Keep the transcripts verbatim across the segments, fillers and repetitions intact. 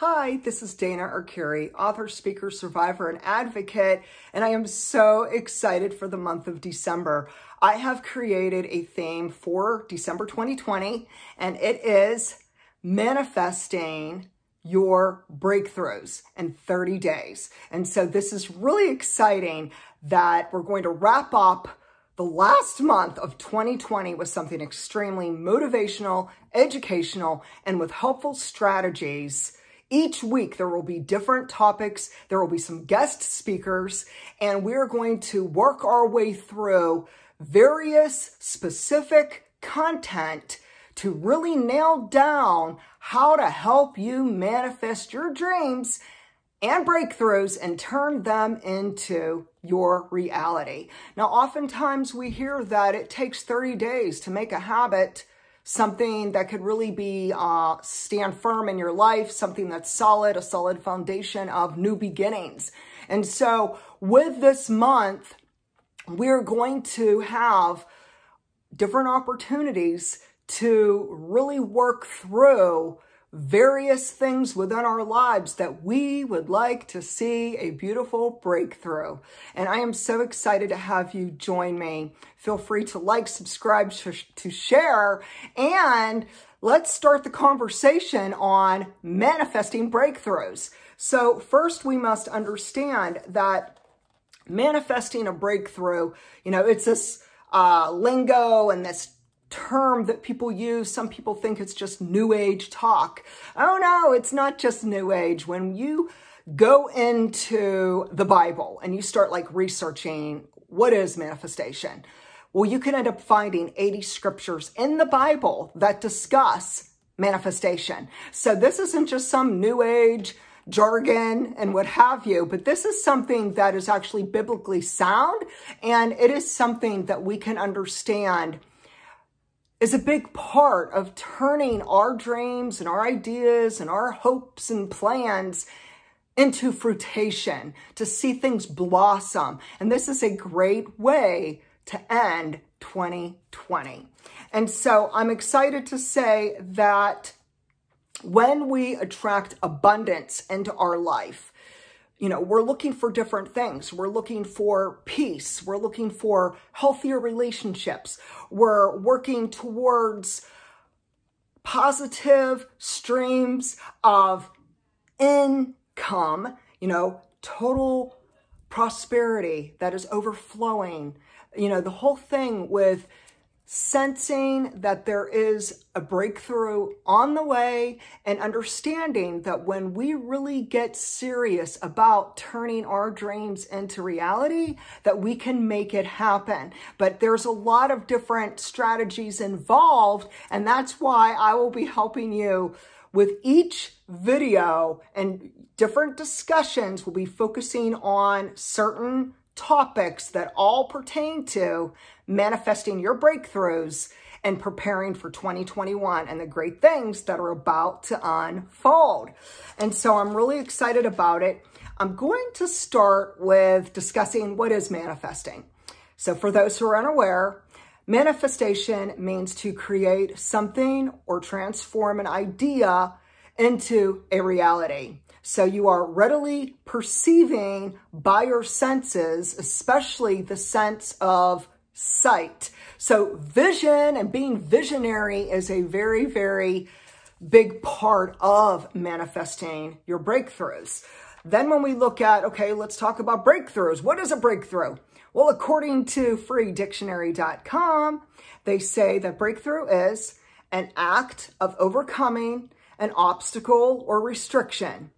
Hi, this is Dana Arcuri, author, speaker, survivor, and advocate, and I am so excited for the month of December. I have created a theme for December twenty twenty, and it is manifesting your breakthroughs in thirty days. And so this is really exciting that we're going to wrap up the last month of twenty twenty was something extremely motivational, educational, and with helpful strategies. Each week, there will be different topics. There will be some guest speakers, and we're going to work our way through various specific content to really nail down how to help you manifest your dreams and breakthroughs and turn them into your reality. Now, oftentimes we hear that it takes thirty days to make a habit, something that could really be, uh, stand firm in your life, something that's solid, a solid foundation of new beginnings. And so with this month, we're going to have different opportunities to really work through various things within our lives that we would like to see a beautiful breakthrough. And I am so excited to have you join me. Feel free to like, subscribe, sh- to share, and let's start the conversation on manifesting breakthroughs. So first we must understand that manifesting a breakthrough, you know, it's this uh, lingo and this term that people use. Some people think it's just new age talk. Oh no, it's not just new age. When you go into the Bible and you start like researching what is manifestation, well, you can end up finding eighty scriptures in the Bible that discuss manifestation. So this isn't just some new age jargon and what have you, but this is something that is actually biblically sound, and it is something that we can understand is a big part of turning our dreams and our ideas and our hopes and plans into fruition, to see things blossom. And this is a great way to end twenty twenty. And so I'm excited to say that when we attract abundance into our life, you know, we're looking for different things. We're looking for peace. We're looking for healthier relationships. We're working towards positive streams of income, you know, total prosperity that is overflowing. You know, the whole thing with sensing that there is a breakthrough on the way and understanding that when we really get serious about turning our dreams into reality, that we can make it happen. But there's a lot of different strategies involved, and that's why I will be helping you with each video, and different discussions will be focusing on certain topics that all pertain to manifesting your breakthroughs and preparing for twenty twenty-one and the great things that are about to unfold. And so I'm really excited about it. I'm going to start with discussing what is manifesting. So for those who are unaware, manifestation means to create something or transform an idea into a reality. So you are readily perceiving by your senses, especially the sense of sight. So vision and being visionary is a very, very big part of manifesting your breakthroughs. Then when we look at, okay, let's talk about breakthroughs. What is a breakthrough? Well, according to free dictionary dot com, they say that breakthrough is an act of overcoming an obstacle or restriction.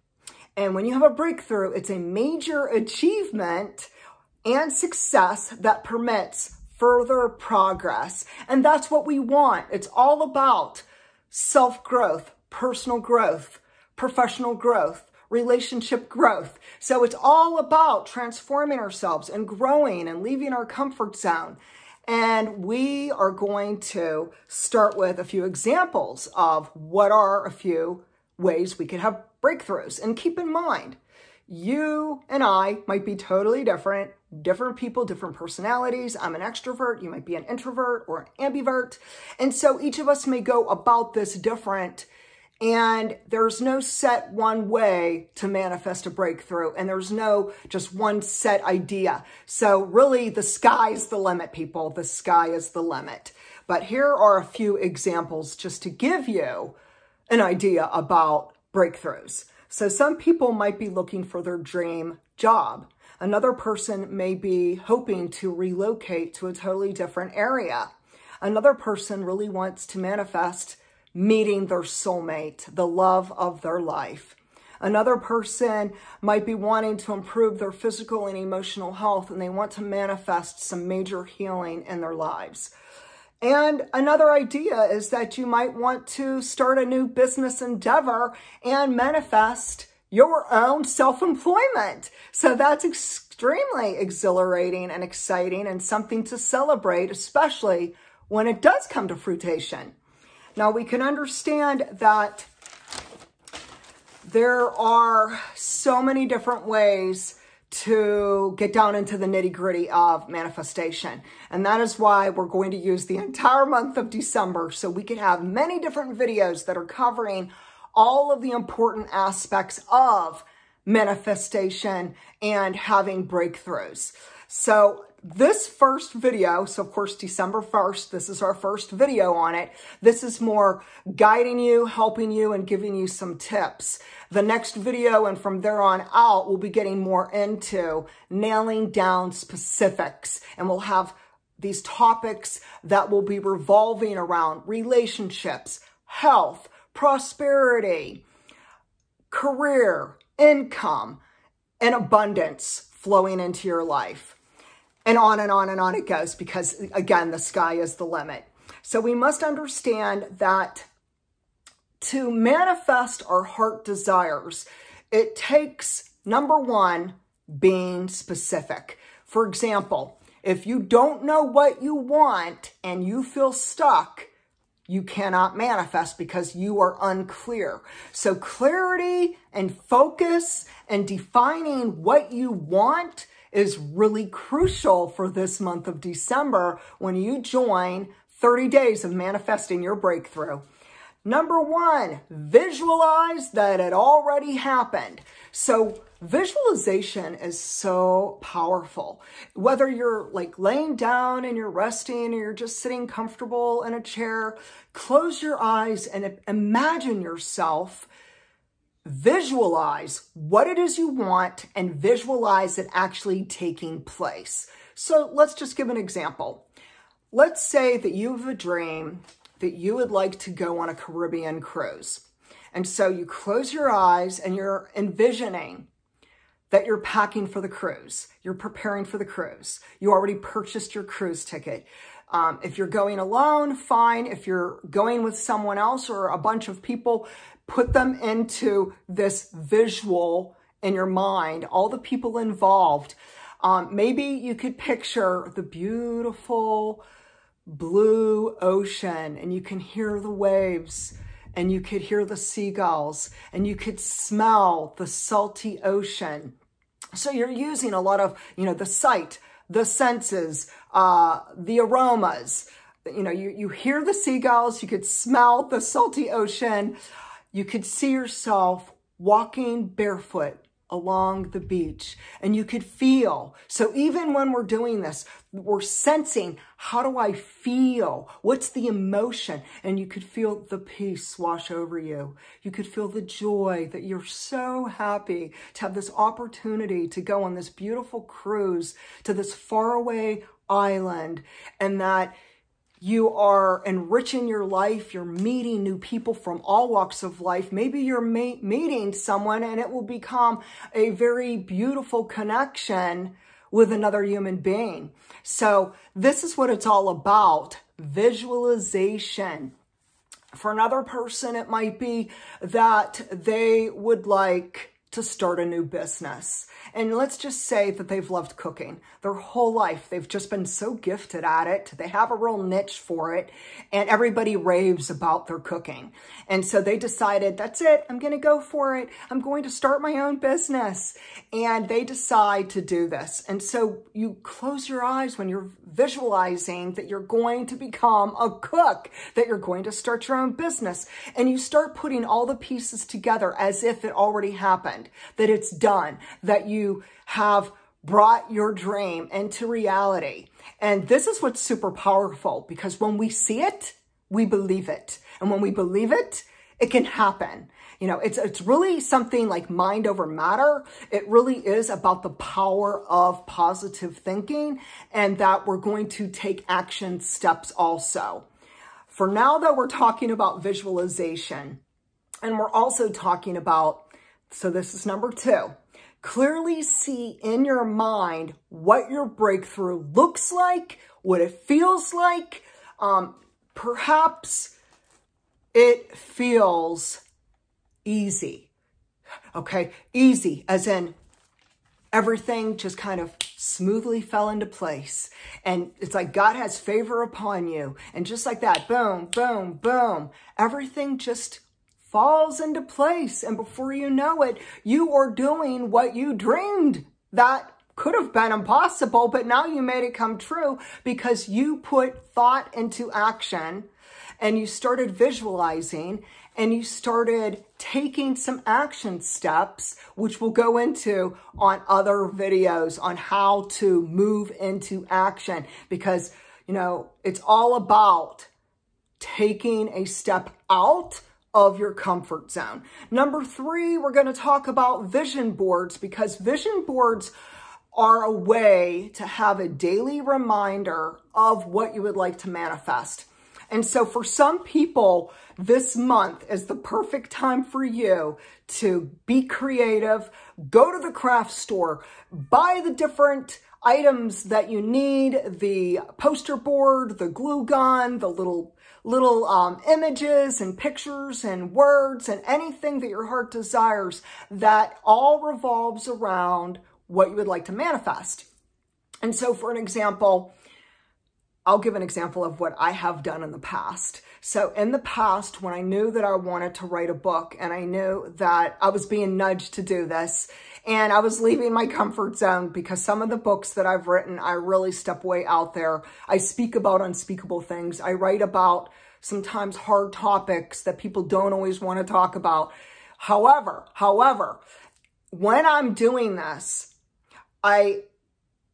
And when you have a breakthrough, it's a major achievement and success that permits further progress. And that's what we want. It's all about self-growth, personal growth, professional growth, relationship growth. So it's all about transforming ourselves and growing and leaving our comfort zone. And we are going to start with a few examples of what are a few ways we can have breakthroughs. And keep in mind, you and I might be totally different, different people, different personalities. I'm an extrovert. You might be an introvert or an ambivert. And so each of us may go about this different And there's no set one way to manifest a breakthrough. And there's no just one set idea. So really, the sky's the limit, people. The sky is the limit. But here are a few examples just to give you an idea about breakthroughs. So some people might be looking for their dream job. Another person may be hoping to relocate to a totally different area. Another person really wants to manifest meeting their soulmate, the love of their life. Another person might be wanting to improve their physical and emotional health, and they want to manifest some major healing in their lives. And another idea is that you might want to start a new business endeavor and manifest your own self-employment. So that's extremely exhilarating and exciting and something to celebrate, especially when it does come to fruition. Now, we can understand that there are so many different ways to get down into the nitty-gritty of manifestation. And that is why we're going to use the entire month of December, so we can have many different videos that are covering all of the important aspects of manifestation and having breakthroughs. So this first video, so of course, December first, this is our first video on it. This is more guiding you, helping you, and giving you some tips. The next video and from there on out, we'll be getting more into nailing down specifics, and we'll have these topics that will be revolving around relationships, health, prosperity, career, income, and abundance flowing into your life. And on and on and on it goes, because again, the sky is the limit. So we must understand that to manifest our heart desires, it takes, number one, being specific. For example, if you don't know what you want and you feel stuck, you cannot manifest because you are unclear. So clarity and focus and defining what you want is really crucial for this month of December when you join thirty days of manifesting your breakthrough. Number one, visualize that it already happened. So visualization is so powerful. Whether you're like laying down and you're resting or you're just sitting comfortable in a chair, close your eyes and imagine yourself. Visualize what it is you want and visualize it actually taking place. So let's just give an example. Let's say that you have a dream that you would like to go on a Caribbean cruise. And so you close your eyes and you're envisioning that you're packing for the cruise. You're preparing for the cruise. You already purchased your cruise ticket. Um, if you're going alone, fine. If you're going with someone else or a bunch of people, put them into this visual in your mind, all the people involved. Um, maybe you could picture the beautiful blue ocean, and you can hear the waves, and you could hear the seagulls, and you could smell the salty ocean. So you're using a lot of, you know, the sight, the senses, uh, the aromas. You know, you, you hear the seagulls, you could smell the salty ocean. You could see yourself walking barefoot along the beach, and you could feel. So even when we're doing this, we're sensing, how do I feel? What's the emotion? And you could feel the peace wash over you. You could feel the joy that you're so happy to have this opportunity to go on this beautiful cruise to this faraway island, and that you are enriching your life. You're meeting new people from all walks of life. Maybe you're meeting someone and it will become a very beautiful connection with another human being. So this is what it's all about, visualization. For another person, it might be that they would like to start a new business. And let's just say that they've loved cooking their whole life. They've just been so gifted at it. They have a real niche for it, and everybody raves about their cooking. And so they decided, that's it, I'm gonna go for it. I'm going to start my own business. And they decide to do this. And so you close your eyes when you're visualizing that you're going to become a cook, that you're going to start your own business. And you start putting all the pieces together as if it already happened, that it's done, that you have brought your dream into reality. And this is what's super powerful, because when we see it, we believe it. And when we believe it, it can happen. You know, it's, it's really something like mind over matter. It really is about the power of positive thinking, and that we're going to take action steps also. For now, though, we're talking about visualization, and we're also talking about, so this is number two, clearly see in your mind what your breakthrough looks like, what it feels like. Um, perhaps it feels easy, okay? Easy, as in everything just kind of smoothly fell into place. And it's like God has favor upon you. And just like that, boom, boom, boom, everything just falls into place. And before you know it, you are doing what you dreamed that could have been impossible, but now you made it come true because you put thought into action, and you started visualizing, and you started taking some action steps, which we'll go into on other videos on how to move into action, because, you know, it's all about taking a step out of your comfort zone. Number three, we're going to talk about vision boards, because vision boards are a way to have a daily reminder of what you would like to manifest. And so for some people, this month is the perfect time for you to be creative, go to the craft store, buy the different items that you need, the poster board, the glue gun, the little little um, images and pictures and words and anything that your heart desires, that all revolves around what you would like to manifest. And so for an example, I'll give an example of what I have done in the past. So in the past, when I knew that I wanted to write a book, and I knew that I was being nudged to do this, and I was leaving my comfort zone, because some of the books that I've written, I really step way out there. I speak about unspeakable things. I write about sometimes hard topics that people don't always want to talk about. However, however, when I'm doing this, I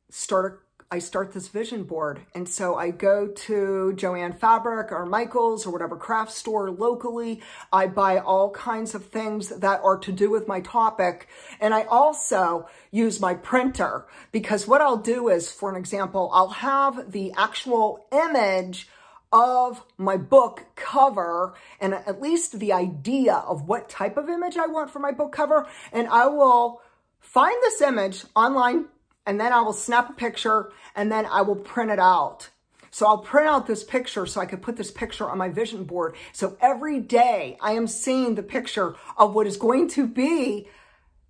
start I start this vision board. And so I go to Joann Fabric or Michaels or whatever craft store locally. I buy all kinds of things that are to do with my topic. And I also use my printer, because what I'll do is, for an example, I'll have the actual image of my book cover, and at least the idea of what type of image I want for my book cover. And I will find this image online, and then I will snap a picture, and then I will print it out. So I'll print out this picture so I could put this picture on my vision board. So every day I am seeing the picture of what is going to be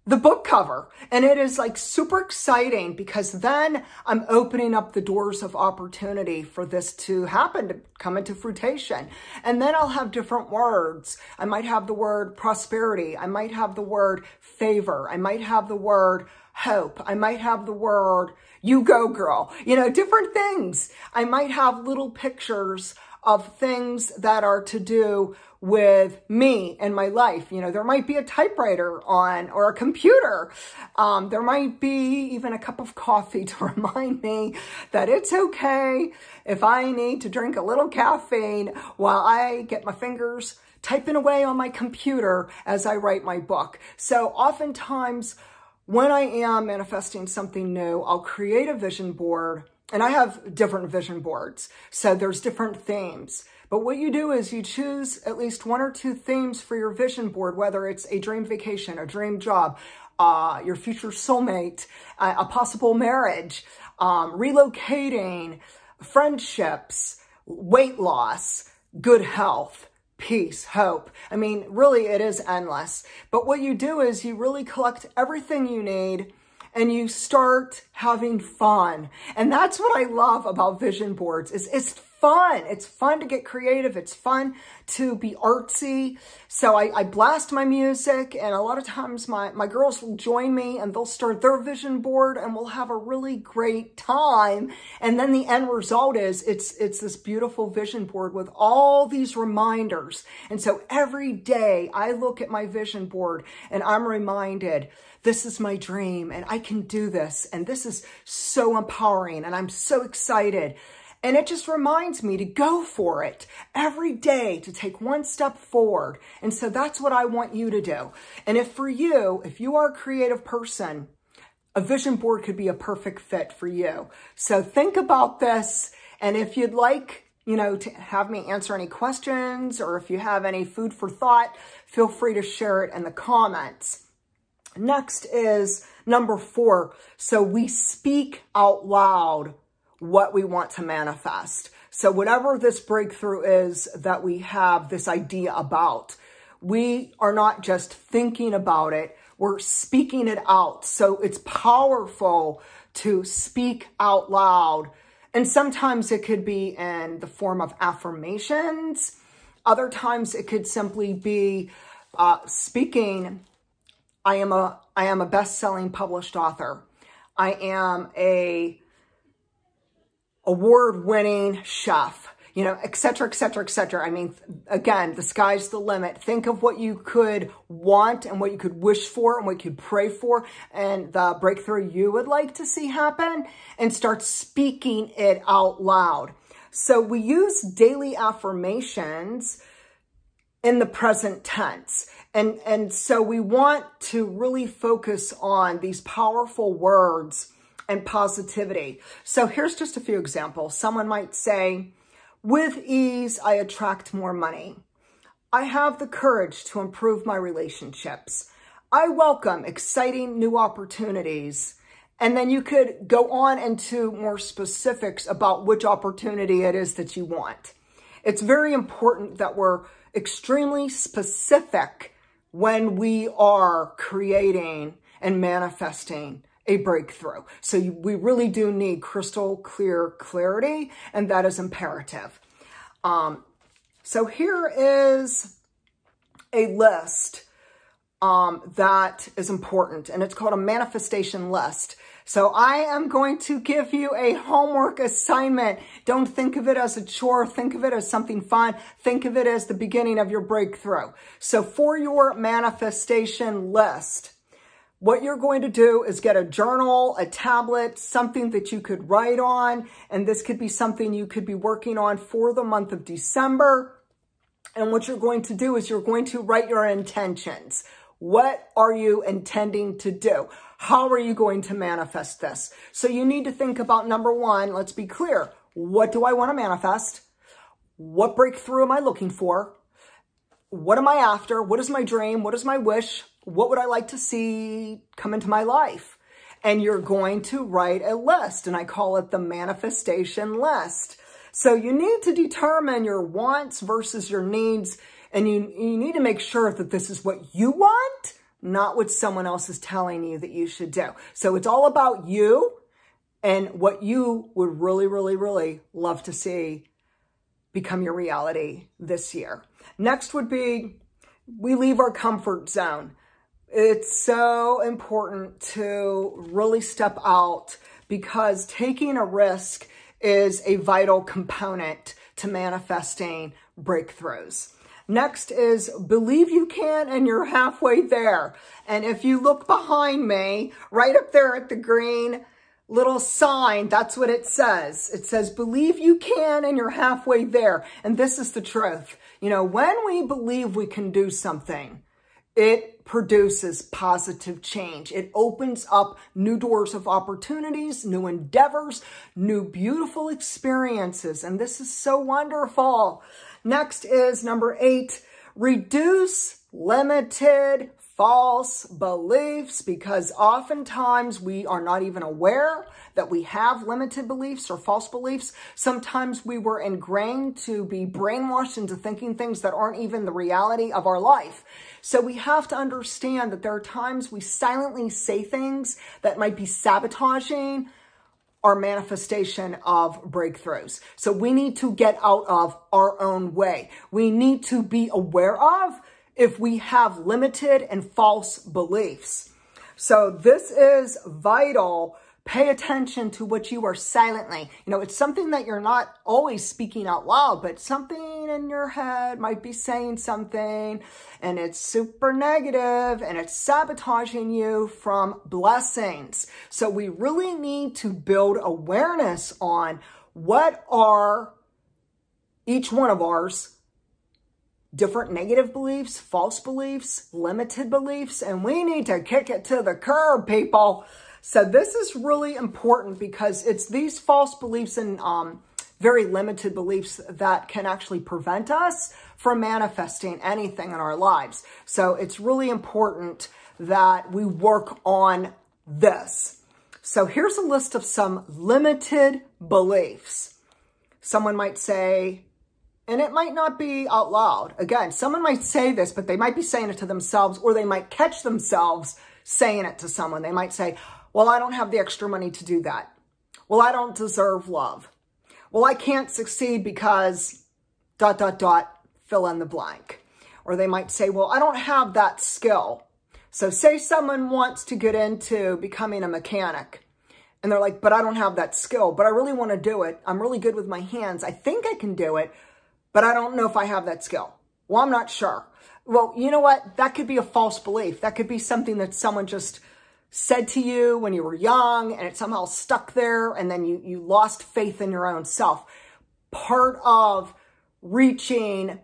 the book cover. And it is like super exciting, because then I'm opening up the doors of opportunity for this to happen, to come into fruition. And then I'll have different words. I might have the word prosperity. I might have the word favor. I might have the word hope. I might have the word, you go girl, you know, different things. I might have little pictures of things that are to do with me and my life. You know, there might be a typewriter on, or a computer. Um, there might be even a cup of coffee to remind me that it's okay if I need to drink a little caffeine while I get my fingers typing away on my computer as I write my book. So oftentimes, when I am manifesting something new, I'll create a vision board, and I have different vision boards. So there's different themes, but what you do is you choose at least one or two themes for your vision board, whether it's a dream vacation, a dream job, uh, your future soulmate, uh, a possible marriage, um, relocating, friendships, weight loss, good health, peace, hope. I mean, really, it is endless. But what you do is you really collect everything you need and you start having fun. And that's what I love about vision boards is it's fun. It's fun to get creative. It's fun to be artsy. So I, I blast my music, and a lot of times my, my girls will join me and they'll start their vision board and we'll have a really great time. And then the end result is it's, it's this beautiful vision board with all these reminders. And so every day I look at my vision board and I'm reminded, this is my dream and I can do this. And this is so empowering and I'm so excited. And it just reminds me to go for it every day, to take one step forward. And so that's what I want you to do. And if for you, if you are a creative person, a vision board could be a perfect fit for you. So think about this. And if you'd like, you know, to have me answer any questions, or if you have any food for thought, feel free to share it in the comments. Next is number four. So we speak out loud what we want to manifest. So whatever this breakthrough is that we have this idea about, we are not just thinking about it, we're speaking it out. So it's powerful to speak out loud. And sometimes it could be in the form of affirmations. Other times it could simply be uh, speaking, I am a, I am a best-selling published author. I am a award-winning chef, you know, et cetera, et cetera, et cetera. I mean, again, the sky's the limit. Think of what you could want and what you could wish for and what you could pray for and the breakthrough you would like to see happen, and start speaking it out loud. So we use daily affirmations in the present tense. And, and so we want to really focus on these powerful words and positivity. So here's just a few examples. Someone might say, with ease, I attract more money. I have the courage to improve my relationships. I welcome exciting new opportunities. And then you could go on into more specifics about which opportunity it is that you want. It's very important that we're extremely specific when we are creating and manifesting a breakthrough. So we really do need crystal clear clarity, and that is imperative. Um, so here is a list um, that is important, and it's called a manifestation list. So I am going to give you a homework assignment. Don't think of it as a chore. Think of it as something fun. Think of it as the beginning of your breakthrough. So for your manifestation list, what you're going to do is get a journal, a tablet, something that you could write on. And this could be something you could be working on for the month of December. And what you're going to do is you're going to write your intentions. What are you intending to do? How are you going to manifest this? So you need to think about, number one, let's be clear. What do I want to manifest? What breakthrough am I looking for? What am I after? What is my dream? What is my wish? What would I like to see come into my life? And you're going to write a list, and I call it the manifestation list. So you need to determine your wants versus your needs, and you, you need to make sure that this is what you want, not what someone else is telling you that you should do. So it's all about you and what you would really, really, really love to see become your reality this year. Next would be, we leave our comfort zone. It's so important to really step out, because taking a risk is a vital component to manifesting breakthroughs. Next is believe you can and you're halfway there. And if you look behind me, right up there at the green little sign, that's what it says. It says, believe you can and you're halfway there. And this is the truth. You know, when we believe we can do something, it produces positive change. It opens up new doors of opportunities, new endeavors, new beautiful experiences. And this is so wonderful. Next is number eight, reduce limited false beliefs, because oftentimes we are not even aware that we have limited beliefs or false beliefs. Sometimes we were ingrained to be brainwashed into thinking things that aren't even the reality of our life. So we have to understand that there are times we silently say things that might be sabotaging our manifestation of breakthroughs. So we need to get out of our own way. We need to be aware of if we have limited and false beliefs. So this is vital. Pay attention to what you are silently. You know, it's something that you're not always speaking out loud, but something in your head might be saying something, and it's super negative and it's sabotaging you from blessings. So we really need to build awareness on what are each one of ours different negative beliefs, false beliefs, limited beliefs, and we need to kick it to the curb, people. So this is really important because it's these false beliefs and um, very limited beliefs that can actually prevent us from manifesting anything in our lives. So it's really important that we work on this. So here's a list of some limited beliefs. Someone might say, and it might not be out loud. Again, someone might say this, but they might be saying it to themselves, or they might catch themselves saying it to someone. They might say, well, I don't have the extra money to do that. Well, I don't deserve love. Well, I can't succeed because dot, dot, dot, fill in the blank. Or they might say, well, I don't have that skill. So say someone wants to get into becoming a mechanic. And they're like, but I don't have that skill, but I really want to do it. I'm really good with my hands. I think I can do it, but I don't know if I have that skill. Well, I'm not sure. Well, you know what? That could be a false belief. That could be something that someone just said to you when you were young, and it somehow stuck there, and then you, you lost faith in your own self. Part of reaching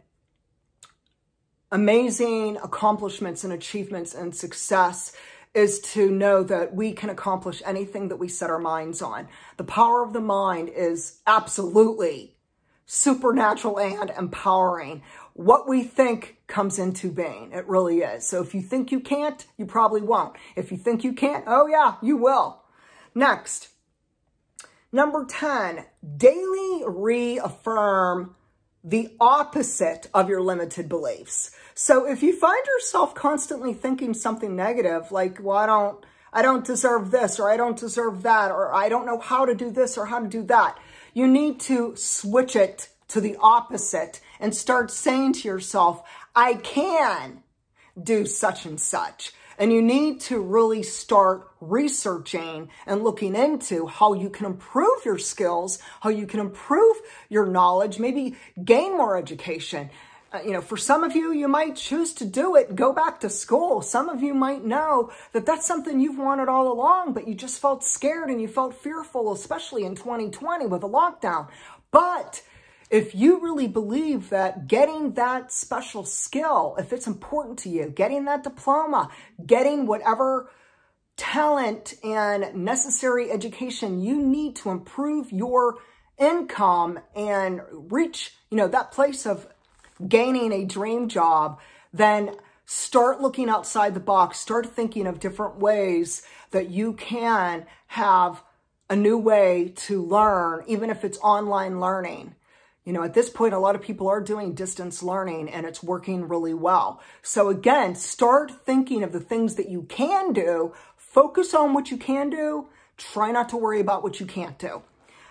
amazing accomplishments and achievements and success is to know that we can accomplish anything that we set our minds on. The power of the mind is absolutely supernatural and empowering. What we think comes into being. It really is. So if you think you can't, you probably won't. If you think you can't, oh yeah, you will. Next, number ten, daily reaffirm the opposite of your limited beliefs. So if you find yourself constantly thinking something negative, like, well, I don't, I don't deserve this, or I don't deserve that, or I don't know how to do this or how to do that, you need to switch it to the opposite and start saying to yourself, I can do such and such. And you need to really start researching and looking into how you can improve your skills, how you can improve your knowledge, maybe gain more education. Uh, you know, for some of you, you might choose to do it, go back to school. Some of you might know that that's something you've wanted all along, but you just felt scared and you felt fearful, especially in twenty twenty with the lockdown. But if you really believe that getting that special skill, if it's important to you, getting that diploma, getting whatever talent and necessary education you need to improve your income and reach, you know, that place of gaining a dream job, then start looking outside the box. Start thinking of different ways that you can have a new way to learn, even if it's online learning. You know, at this point, a lot of people are doing distance learning and it's working really well. So again, start thinking of the things that you can do. Focus on what you can do. Try not to worry about what you can't do.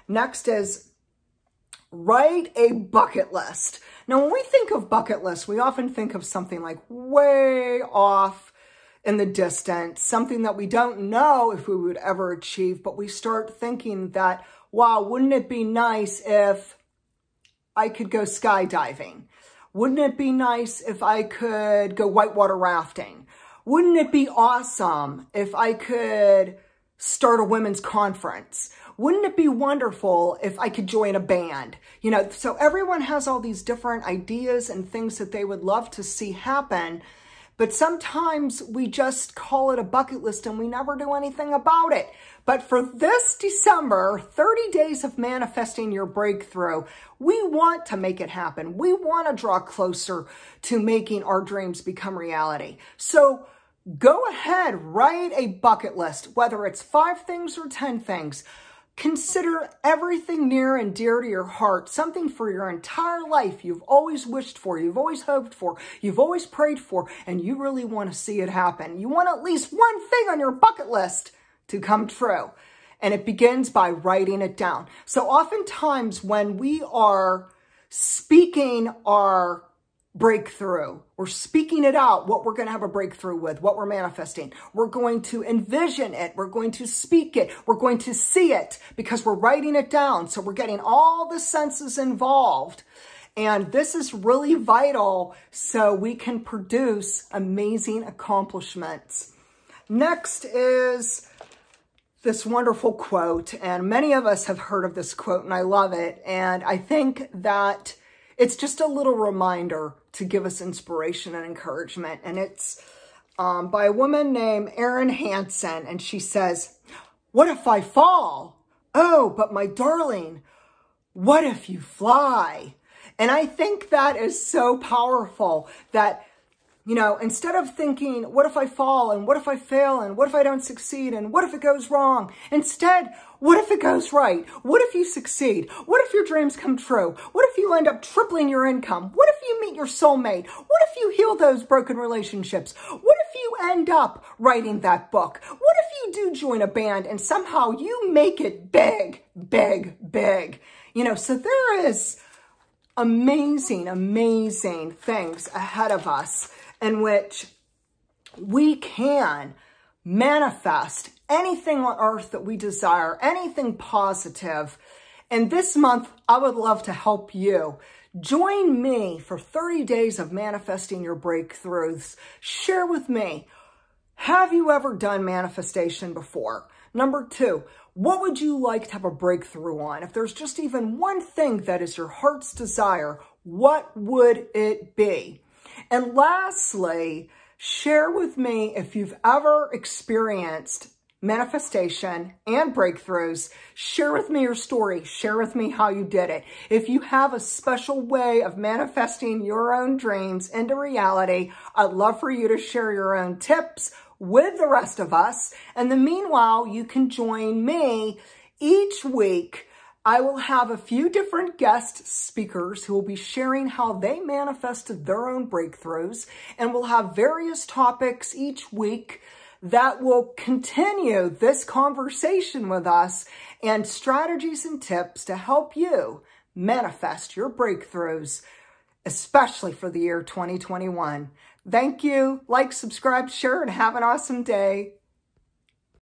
Next is write a bucket list. Now, when we think of bucket lists, we often think of something like way off in the distance, something that we don't know if we would ever achieve, but we start thinking that, wow, wouldn't it be nice if I could go skydiving? Wouldn't it be nice if I could go whitewater rafting? Wouldn't it be awesome if I could start a women's conference? Wouldn't it be wonderful if I could join a band? You know, so everyone has all these different ideas and things that they would love to see happen, but sometimes we just call it a bucket list and we never do anything about it. But for this December, thirty days of manifesting your breakthrough, we want to make it happen. We want to draw closer to making our dreams become reality. So Go ahead, write a bucket list, whether it's five things or ten things. Consider everything near and dear to your heart, something for your entire life you've always wished for, you've always hoped for, you've always prayed for, and you really want to see it happen. You want at least one thing on your bucket list to come true. And it begins by writing it down. So oftentimes when we are speaking our breakthrough, we're speaking it out, what we're going to have a breakthrough with, what we're manifesting. We're going to envision it. We're going to speak it. We're going to see it because we're writing it down. So we're getting all the senses involved. And this is really vital so we can produce amazing accomplishments. Next is this wonderful quote. And many of us have heard of this quote and I love it. And I think that it's just a little reminder to give us inspiration and encouragement. And it's um, by a woman named Erin Hanson. And she says, "What if I fall? Oh, but my darling, what if you fly?" And I think that is so powerful that, you know, instead of thinking, what if I fall? And what if I fail? And what if I don't succeed? And what if it goes wrong? Instead, what if it goes right? What if you succeed? What if your dreams come true? What if you end up tripling your income? What if you meet your soulmate? What if you heal those broken relationships? What if you end up writing that book? What if you do join a band and somehow you make it big, big, big? You know, so there is amazing, amazing things ahead of us in which we can manifest anything on earth that we desire, anything positive. And this month, I would love to help you. Join me for thirty days of manifesting your breakthroughs. Share with me, have you ever done manifestation before? Number two, what would you like to have a breakthrough on? If there's just even one thing that is your heart's desire, what would it be? And lastly, share with me if you've ever experienced manifestation and breakthroughs. Share with me your story. Share with me how you did it. If you have a special way of manifesting your own dreams into reality, I'd love for you to share your own tips with the rest of us. And in the meanwhile, you can join me each week. I will have a few different guest speakers who will be sharing how they manifested their own breakthroughs, and we'll have various topics each week that will continue this conversation with us and strategies and tips to help you manifest your breakthroughs, especially for the year twenty twenty-one. Thank you. Like, subscribe, share, and have an awesome day.